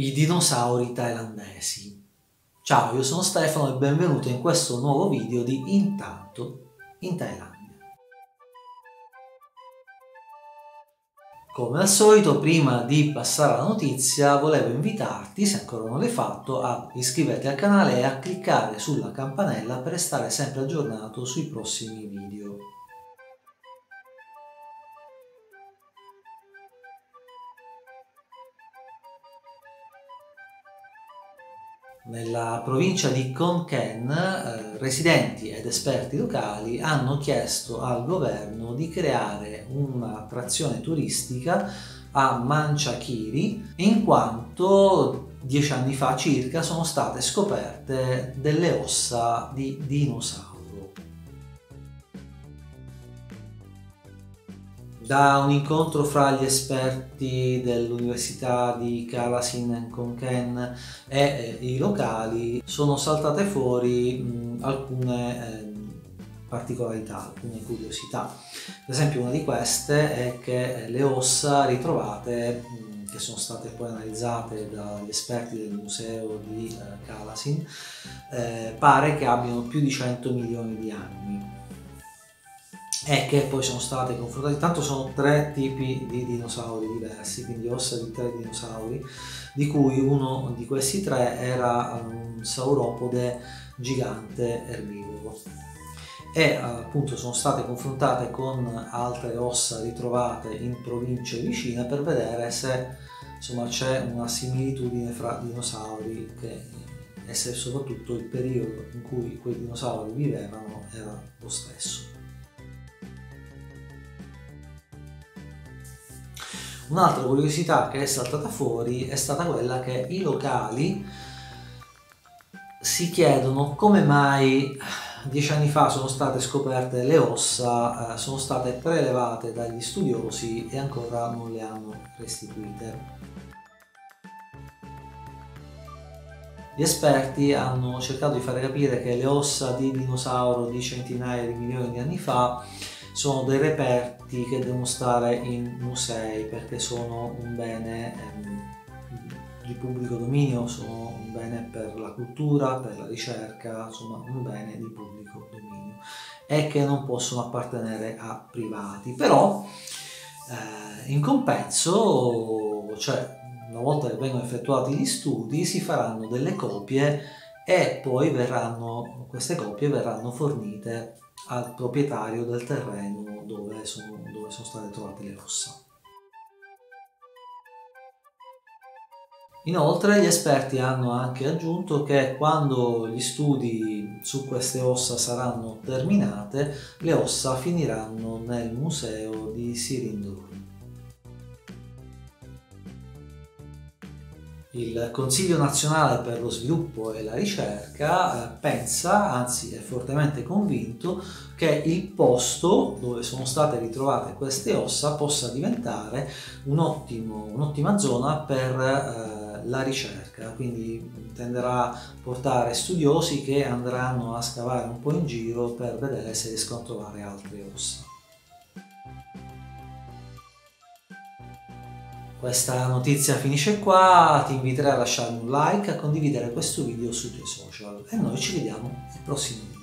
I dinosauri thailandesi. Ciao, io sono Stefano e benvenuto in questo nuovo video di Intanto in Thailandia. Come al solito, prima di passare alla notizia, volevo invitarti, se ancora non l'hai fatto, a iscriverti al canale e a cliccare sulla campanella per restare sempre aggiornato sui prossimi video. Nella provincia di Khon Kaen, residenti ed esperti locali hanno chiesto al governo di creare un'attrazione turistica a Mancha Khiri, in quanto 10 anni fa circa sono state scoperte delle ossa di dinosauro. Da un incontro fra gli esperti dell'Università di Kalasin in Khon Kaen e i locali sono saltate fuori alcune particolarità, alcune curiosità. Per esempio, una di queste è che le ossa ritrovate, che sono state poi analizzate dagli esperti del museo di Kalasin, pare che abbiano più di 100 milioni di anni. E che poi sono state confrontate. Intanto sono 3 tipi di dinosauri diversi, quindi ossa di 3 dinosauri, di cui uno di questi 3 era un sauropode gigante erbivoro. E appunto sono state confrontate con altre ossa ritrovate in province vicine per vedere se c'è una similitudine fra dinosauri e se soprattutto il periodo in cui quei dinosauri vivevano era lo stesso. Un'altra curiosità che è saltata fuori è stata quella che i locali si chiedono come mai 10 anni fa sono state scoperte le ossa, sono state prelevate dagli studiosi e ancora non le hanno restituite. Gli esperti hanno cercato di fare capire che le ossa di dinosauro di centinaia di milioni di anni fa sono dei reperti che devono stare in musei perché sono un bene di pubblico dominio, sono un bene per la cultura, per la ricerca, insomma un bene di pubblico dominio e che non possono appartenere a privati. Però in compenso, una volta che vengono effettuati gli studi, si faranno delle copie e poi queste copie verranno fornite al proprietario del terreno dove sono state trovate le ossa. Inoltre gli esperti hanno anche aggiunto che quando gli studi su queste ossa saranno terminate, le ossa finiranno nel museo di Sirindorin. Il Consiglio nazionale per lo sviluppo e la ricerca pensa, anzi è fortemente convinto, che il posto dove sono state ritrovate queste ossa possa diventare un'ottima zona per la ricerca, quindi tenderà a portare studiosi che andranno a scavare un po' in giro per vedere se riescono a trovare altre ossa. Questa notizia finisce qua, ti inviterei a lasciarmi un like, a condividere questo video sui tuoi social e noi ci vediamo nel prossimo video.